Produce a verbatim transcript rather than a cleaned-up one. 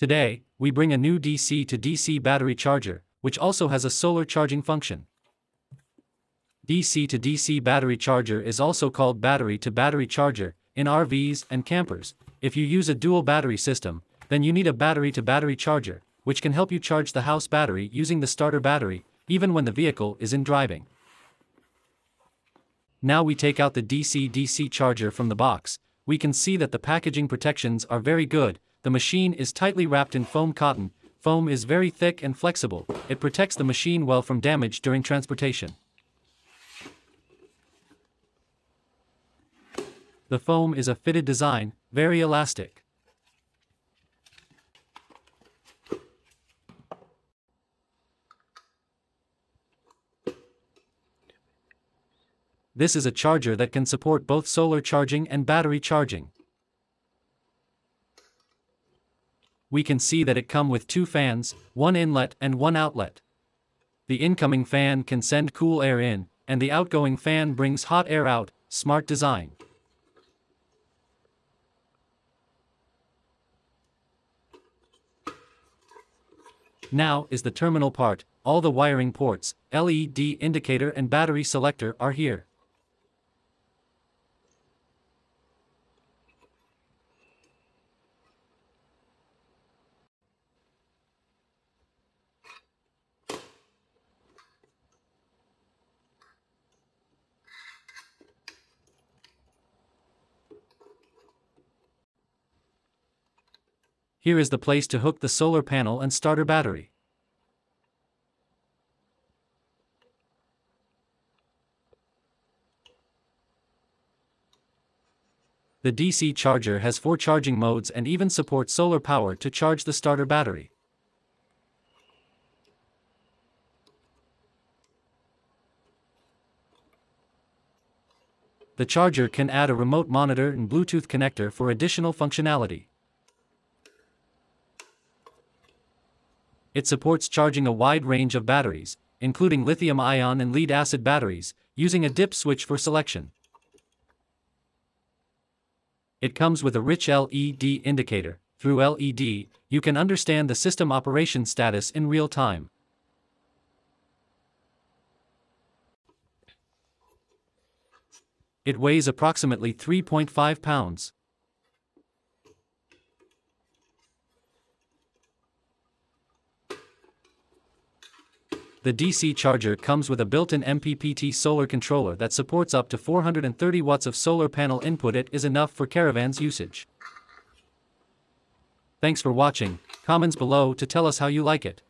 Today, we bring a new D C to D C battery charger, which also has a solar charging function. D C to D C battery charger is also called battery-to-battery charger. In R Vs and campers, if you use a dual battery system, then you need a battery-to-battery charger, which can help you charge the house battery using the starter battery, even when the vehicle is in driving. Now we take out the D C D C charger from the box. We can see that the packaging protections are very good. The machine is tightly wrapped in foam cotton. Foam is very thick and flexible. It protects the machine well from damage during transportation. The foam is a fitted design, very elastic. This is a charger that can support both solar charging and battery charging. We can see that it comes with two fans, one inlet and one outlet. The incoming fan can send cool air in, and the outgoing fan brings hot air out. Smart design. Now is the terminal part. All the wiring ports, L E D indicator and battery selector are here. Here is the place to hook the solar panel and starter battery. The D C charger has four charging modes and even supports solar power to charge the starter battery. The charger can add a remote monitor and Bluetooth connector for additional functionality. It supports charging a wide range of batteries, including lithium-ion and lead-acid batteries, using a dip switch for selection. It comes with a rich L E D indicator. Through L E D, you can understand the system operation status in real time. It weighs approximately three point five pounds. The D C charger comes with a built-in M P P T solar controller that supports up to four hundred thirty watts of solar panel input. It is enough for caravans usage. Thanks for watching. Comments below to tell us how you like it.